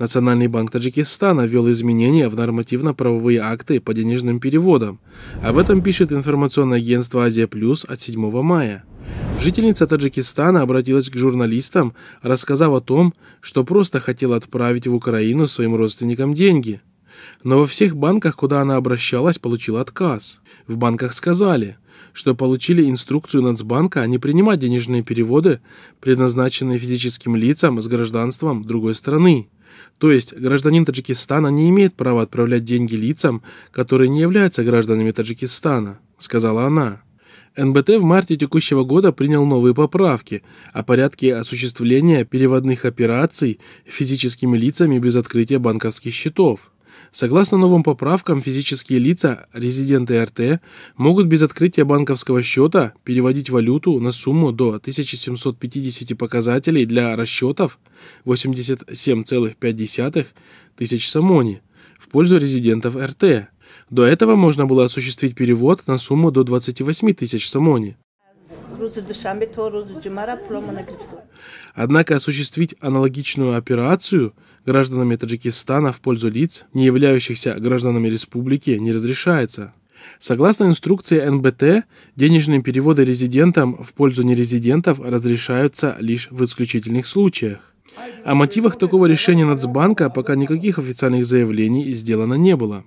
Национальный банк Таджикистана ввел изменения в нормативно-правовые акты по денежным переводам. Об этом пишет информационное агентство «Азия Плюс» от 7 мая. Жительница Таджикистана обратилась к журналистам, рассказав о том, что просто хотела отправить в Украину своим родственникам деньги. Но во всех банках, куда она обращалась, получила отказ. В банках сказали, что получили инструкцию Нацбанка не принимать денежные переводы, предназначенные физическим лицам с гражданством другой страны. То есть гражданин Таджикистана не имеет права отправлять деньги лицам, которые не являются гражданами Таджикистана, сказала она. НБТ в марте текущего года принял новые поправки о порядке осуществления переводных операций физическими лицами без открытия банковских счетов. Согласно новым поправкам, физические лица, резиденты РТ, могут без открытия банковского счета переводить валюту на сумму до 1750 показателей для расчетов 87,5 тысяч самони в пользу резидентов РТ. До этого можно было осуществить перевод на сумму до 28 тысяч самони. Однако осуществить аналогичную операцию гражданами Таджикистана в пользу лиц, не являющихся гражданами республики, не разрешается. Согласно инструкции НБТ, денежные переводы резидентам в пользу нерезидентов разрешаются лишь в исключительных случаях. О мотивах такого решения Нацбанка пока никаких официальных заявлений сделано не было.